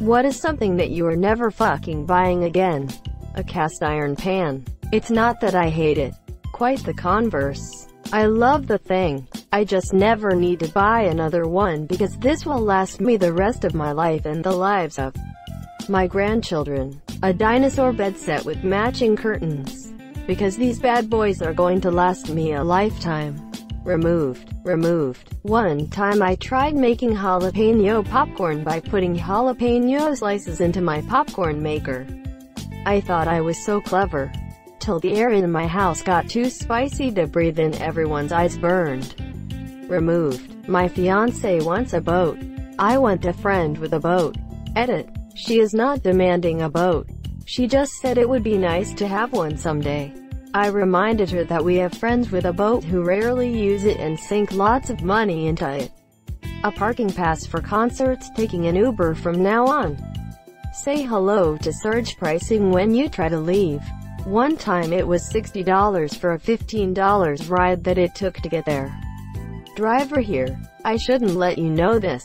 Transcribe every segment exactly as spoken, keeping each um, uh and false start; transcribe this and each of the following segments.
What is something that you are never fucking buying again? A cast iron pan. It's not that I hate it. Quite the converse. I love the thing. I just never need to buy another one because this will last me the rest of my life and the lives of my grandchildren. A dinosaur bed set with matching curtains. Because these bad boys are going to last me a lifetime. Removed. Removed. One time I tried making jalapeno popcorn by putting jalapeno slices into my popcorn maker. I thought I was so clever. Till the air in my house got too spicy to breathe and everyone's eyes burned. Removed. My fiancé wants a boat. I want a friend with a boat. Edit. She is not demanding a boat. She just said it would be nice to have one someday. I reminded her that we have friends with a boat who rarely use it and sink lots of money into it. A parking pass for concerts, taking an Uber from now on. Say hello to surge pricing when you try to leave. One time it was sixty dollars for a fifteen dollar ride that it took to get there. Driver here, I shouldn't let you know this,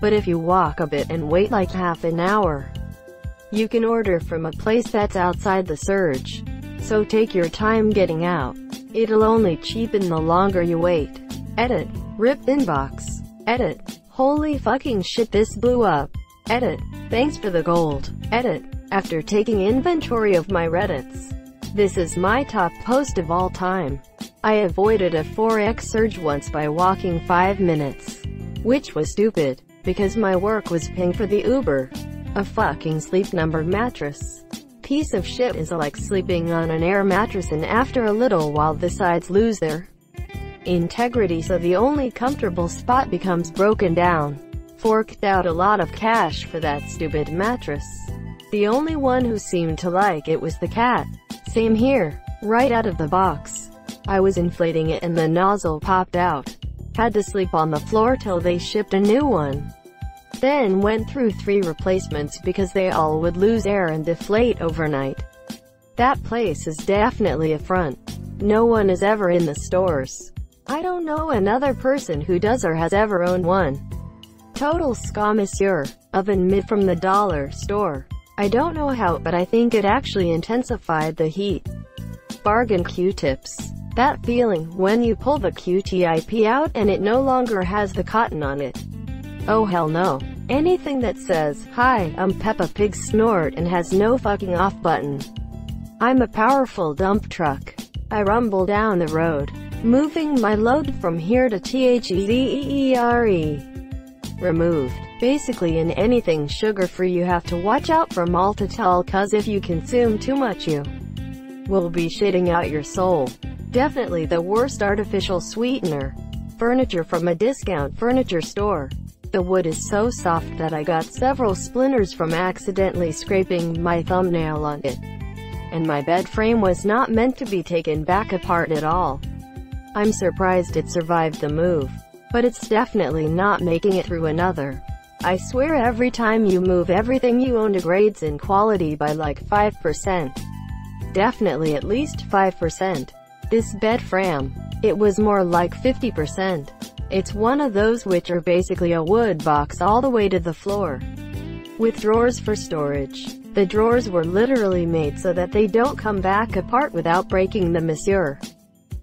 but if you walk a bit and wait like half an hour, you can order from a place that's outside the surge. So take your time getting out. It'll only cheapen the longer you wait. Edit. Rip inbox. Edit. Holy fucking shit, this blew up. Edit. Thanks for the gold. Edit. After taking inventory of my Reddits, this is my top post of all time. I avoided a four X surge once by walking five minutes, which was stupid, because my work was paying for the Uber. A fucking Sleep Number mattress. Piece of shit is like sleeping on an air mattress, and after a little while the sides lose their integrity, so the only comfortable spot becomes broken down. Forked out a lot of cash for that stupid mattress. The only one who seemed to like it was the cat. Same here. Right out of the box, I was inflating it and the nozzle popped out. Had to sleep on the floor till they shipped a new one. Then went through three replacements because they all would lose air and deflate overnight. That place is definitely a front. No one is ever in the stores. I don't know another person who does or has ever owned one. Total ska, monsieur. Oven mid from the dollar store. I don't know how, but I think it actually intensified the heat. Bargain Q-tips. That feeling, when you pull the Q-tip out and it no longer has the cotton on it. Oh hell no. Anything that says, "Hi, I'm Peppa Pig," snort and has no fucking off button. I'm a powerful dump truck. I rumble down the road, moving my load from here to T H E Z E R E. Removed. Basically in anything sugar-free you have to watch out for maltitol, cause if you consume too much you will be shitting out your soul. Definitely the worst artificial sweetener. Furniture from a discount furniture store. The wood is so soft that I got several splinters from accidentally scraping my thumbnail on it. And my bed frame was not meant to be taken back apart at all. I'm surprised it survived the move. But it's definitely not making it through another. I swear every time you move, everything you own degrades in quality by like five percent. Definitely at least five percent. This bed frame, it was more like fifty percent. It's one of those which are basically a wood box all the way to the floor, with drawers for storage. The drawers were literally made so that they don't come back apart without breaking the monsieur.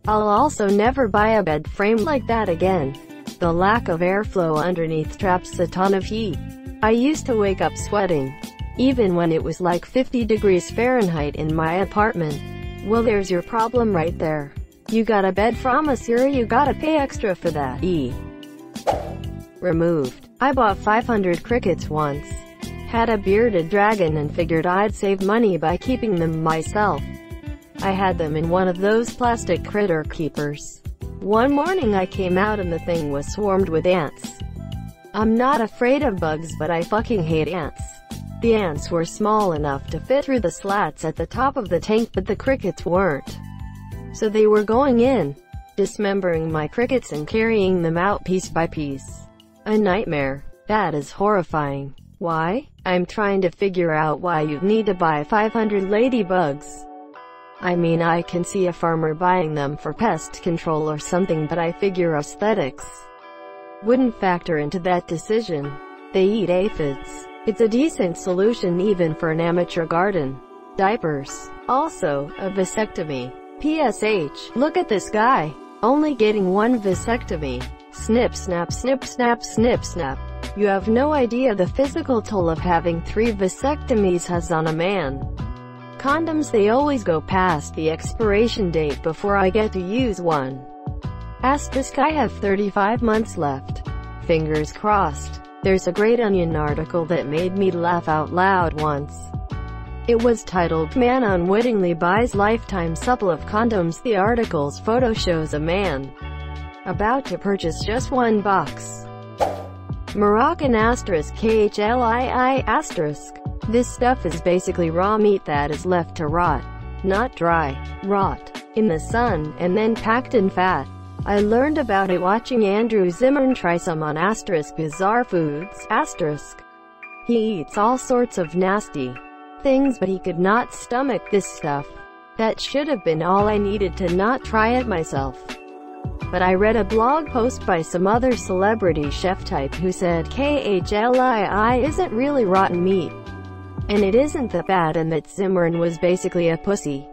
I'll also never buy a bed frame like that again. The lack of airflow underneath traps a ton of heat. I used to wake up sweating, even when it was like fifty degrees Fahrenheit in my apartment. Well, there's your problem right there. You got a bed from a sewer, you gotta pay extra for that. E. Removed. I bought five hundred crickets once. Had a bearded dragon and figured I'd save money by keeping them myself. I had them in one of those plastic critter keepers. One morning I came out and the thing was swarmed with ants. I'm not afraid of bugs, but I fucking hate ants. The ants were small enough to fit through the slats at the top of the tank, but the crickets weren't. So they were going in, dismembering my crickets and carrying them out piece by piece. A nightmare. That is horrifying. Why? I'm trying to figure out why you'd need to buy five hundred ladybugs. I mean, I can see a farmer buying them for pest control or something, but I figure aesthetics wouldn't factor into that decision. They eat aphids. It's a decent solution even for an amateur garden. Diapers. Also, a vasectomy. P S H, look at this guy. Only getting one vasectomy. Snip snap snip snap snip snap. You have no idea the physical toll of having three vasectomies has on a man. Condoms, they always go past the expiration date before I get to use one. Asterisk, I have thirty-five months left. Fingers crossed. There's a Great Onion article that made me laugh out loud once. It was titled, "Man Unwittingly Buys Lifetime Supple of Condoms." The article's photo shows a man about to purchase just one box. Moroccan asterisk khlii asterisk. This stuff is basically raw meat that is left to rot, not dry, rot, in the sun, and then packed in fat. I learned about it watching Andrew Zimmern try some on asterisk Bizarre Foods asterisk. He eats all sorts of nasty things, but he could not stomach this stuff. That should have been all I needed to not try it myself. But I read a blog post by some other celebrity chef type who said khlii isn't really rotten meat, and it isn't that bad, and that Zimmern was basically a pussy.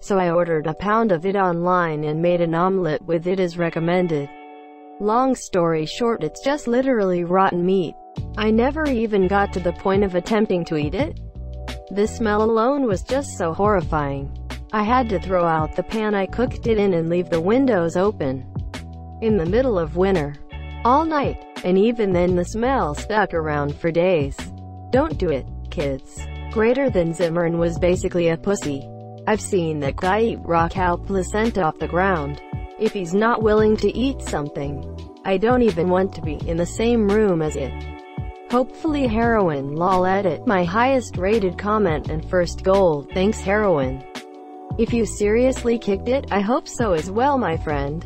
So I ordered a pound of it online and made an omelette with it as recommended. Long story short, it's just literally rotten meat. I never even got to the point of attempting to eat it. The smell alone was just so horrifying. I had to throw out the pan I cooked it in and leave the windows open in the middle of winter all night, and even then the smell stuck around for days. Don't do it, kids. Greater than Zimmern was basically a pussy. I've seen that guy eat raw cow placenta off the ground. If he's not willing to eat something, I don't even want to be in the same room as it. Hopefully heroin lol edit. My highest rated comment and first goal, thanks heroin. If you seriously kicked it, I hope so as well, my friend.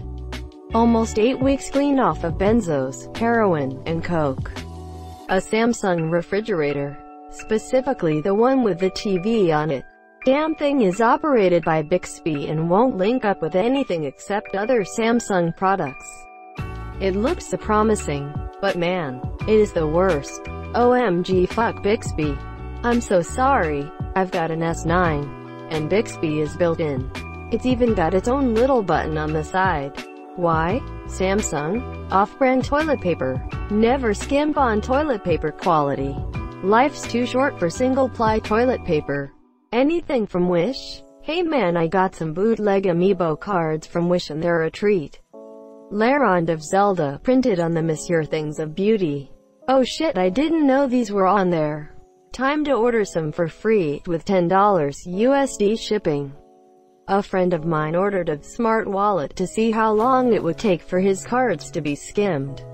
Almost eight weeks clean off of benzos, heroin, and coke. A Samsung refrigerator. Specifically the one with the T V on it. Damn thing is operated by Bixby and won't link up with anything except other Samsung products. It looks so promising, but man, it is the worst. O M G fuck Bixby. I'm so sorry, I've got an S nine. And Bixby is built in. It's even got its own little button on the side. Why? Samsung? Off-brand toilet paper. Never skimp on toilet paper quality. Life's too short for single-ply toilet paper. Anything from Wish? Hey man, I got some bootleg amiibo cards from Wish and they're a treat. Legend of Zelda printed on the Monsieur Things of Beauty. Oh shit, I didn't know these were on there. Time to order some for free, with ten dollars U S D shipping. A friend of mine ordered a smart wallet to see how long it would take for his cards to be skimmed.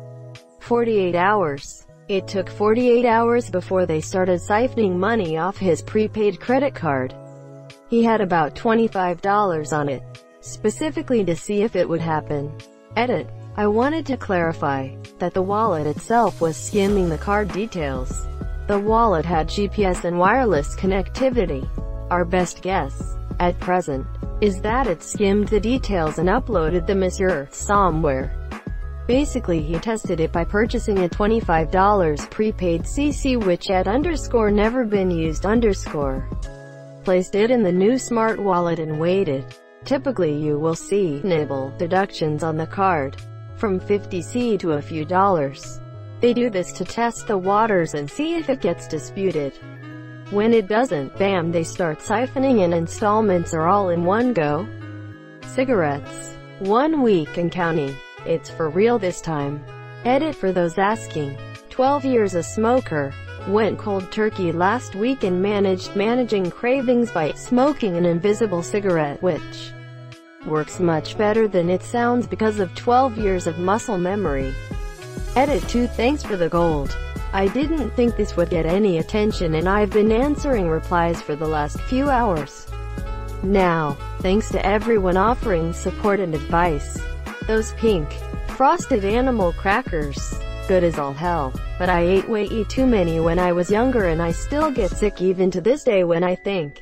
forty-eight hours. It took forty-eight hours before they started siphoning money off his prepaid credit card. He had about twenty-five dollars on it, specifically to see if it would happen. Edit. I wanted to clarify that the wallet itself was skimming the card details. The wallet had G P S and wireless connectivity. Our best guess, at present, is that it skimmed the details and uploaded them as your somewhere. Basically he tested it by purchasing a twenty-five dollar prepaid C C which had underscore never been used underscore. Placed it in the new smart wallet and waited. Typically you will see nibble deductions on the card, from fifty cents to a few dollars. They do this to test the waters and see if it gets disputed. When it doesn't, bam, they start siphoning in installments or all in one go. Cigarettes. One week and counting. It's for real this time. Edit for those asking. twelve years a smoker. Went cold turkey last week and managed managing cravings by smoking an invisible cigarette, which works much better than it sounds because of twelve years of muscle memory. Edit two thanks for the gold. I didn't think this would get any attention and I've been answering replies for the last few hours. Now, thanks to everyone offering support and advice. Those pink, frosted animal crackers. Good as all hell, but I ate way too many when I was younger and I still get sick even to this day when I think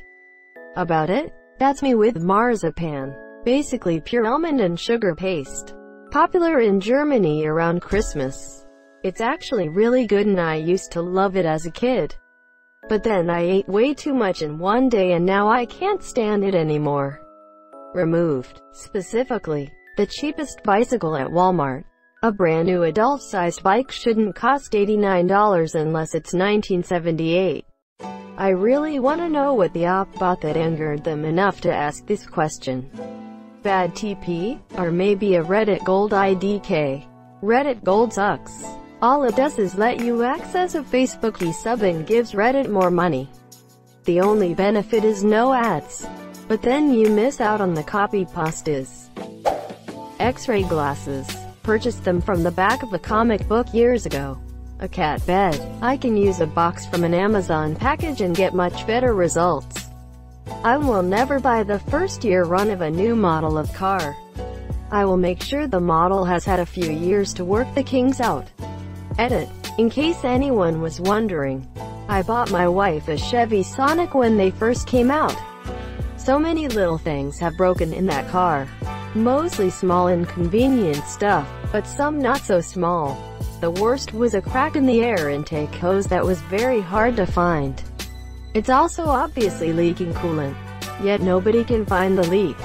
about it. That's me with marzipan. Basically pure almond and sugar paste. Popular in Germany around Christmas. It's actually really good and I used to love it as a kid. But then I ate way too much in one day and now I can't stand it anymore. Removed. Specifically, the cheapest bicycle at Walmart. A brand new adult-sized bike shouldn't cost eighty-nine dollars unless it's nineteen seventy-eight. I really want to know what the op bought that angered them enough to ask this question. Bad T P? Or maybe a Reddit Gold I D K. Reddit Gold sucks. All it does is let you access a Facebook e-sub and gives Reddit more money. The only benefit is no ads. But then you miss out on the copy pastas. X-ray glasses. Purchased them from the back of a comic book years ago. A cat bed. I can use a box from an Amazon package and get much better results. I will never buy the first year run of a new model of car. I will make sure the model has had a few years to work the kinks out. Edit. In case anyone was wondering, I bought my wife a Chevy Sonic when they first came out. So many little things have broken in that car. Mostly small inconvenient stuff, but some not so small. The worst was a crack in the air intake hose that was very hard to find. It's also obviously leaking coolant. Yet nobody can find the leak.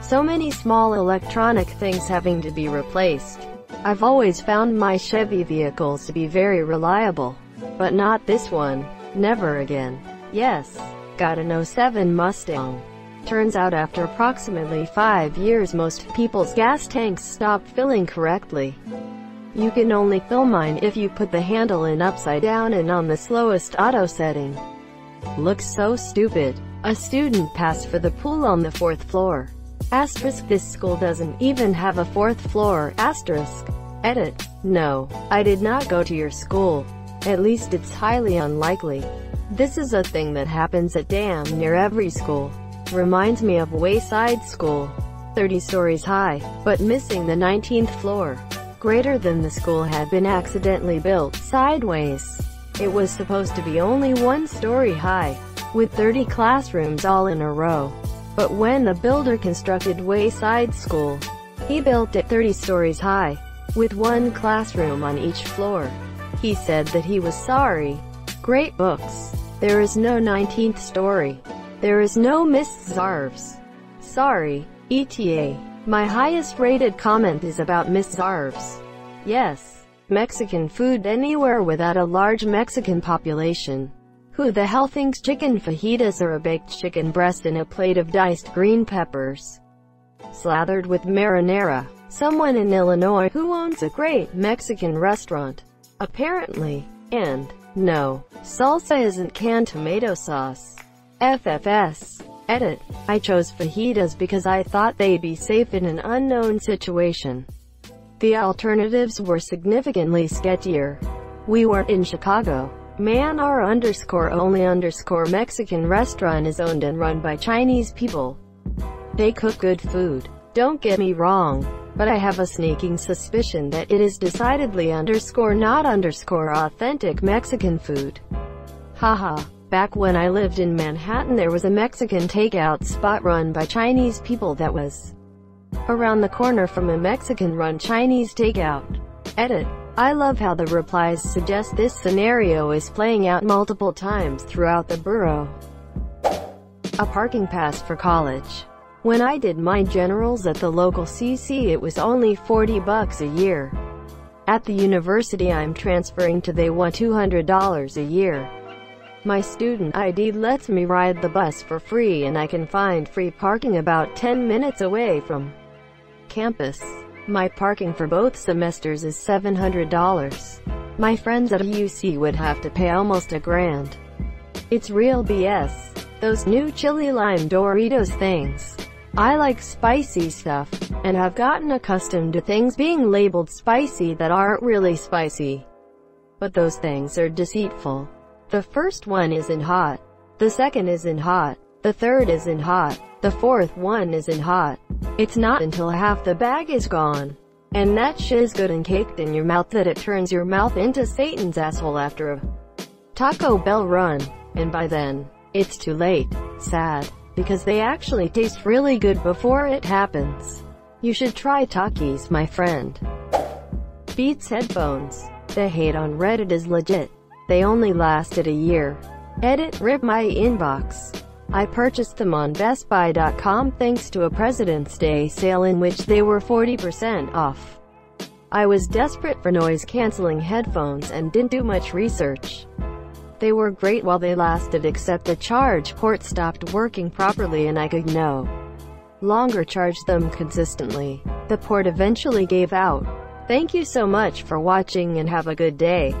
So many small electronic things having to be replaced. I've always found my Chevy vehicles to be very reliable. But not this one. Never again. Yes. Got an oh seven Mustang. Turns out after approximately five years most people's gas tanks stop filling correctly. You can only fill mine if you put the handle in upside down and on the slowest auto setting. Looks so stupid. A student passed for the pool on the fourth floor. Asterisk this school doesn't even have a fourth floor, asterisk. Edit. No, I did not go to your school. At least it's highly unlikely. This is a thing that happens at damn near every school. Reminds me of Wayside School. thirty stories high, but missing the nineteenth floor. Greater than the school had been accidentally built sideways. It was supposed to be only one story high, with thirty classrooms all in a row. But when the builder constructed Wayside School, he built it thirty stories high, with one classroom on each floor. He said that he was sorry. Great books. There is no nineteenth story. There is no Miss Zarves. Sorry, E T A. My highest rated comment is about Miss Zarves. Yes. Mexican food anywhere without a large Mexican population. Who the hell thinks chicken fajitas are a baked chicken breast in a plate of diced green peppers? Slathered with marinara. Someone in Illinois who owns a great Mexican restaurant. Apparently. And, no, salsa isn't canned tomato sauce. F F S. Edit. I chose fajitas because I thought they'd be safe in an unknown situation. The alternatives were significantly sketchier. We weren't in Chicago. Man, our underscore only underscore Mexican restaurant is owned and run by Chinese people. They cook good food. Don't get me wrong, but I have a sneaking suspicion that it is decidedly underscore not underscore authentic Mexican food. Haha. Back when I lived in Manhattan there was a Mexican takeout spot run by Chinese people that was around the corner from a Mexican-run Chinese takeout. Edit. I love how the replies suggest this scenario is playing out multiple times throughout the borough. A parking pass for college. When I did my generals at the local C C it was only forty bucks a year. At the university I'm transferring to they want two hundred dollars a year. My student I D lets me ride the bus for free and I can find free parking about ten minutes away from campus. My parking for both semesters is seven hundred dollars. My friends at U C would have to pay almost a grand. It's real B S. Those new chili lime Doritos things. I like spicy stuff, and I've gotten accustomed to things being labeled spicy that aren't really spicy. But those things are deceitful. The first one isn't hot. The second isn't hot. The third isn't hot. The fourth one isn't hot. It's not until half the bag is gone. And that shiz good and caked in your mouth that it turns your mouth into Satan's asshole after a Taco Bell run. And by then, it's too late. Sad. Because they actually taste really good before it happens. You should try Takis, my friend. Beats headphones. The hate on Reddit is legit. They only lasted a year. Edit, rip my inbox. I purchased them on Best Buy dot com thanks to a President's Day sale in which they were forty percent off. I was desperate for noise-canceling headphones and didn't do much research. They were great while they lasted, except the charge port stopped working properly and I could no longer charge them consistently. The port eventually gave out. Thank you so much for watching and have a good day.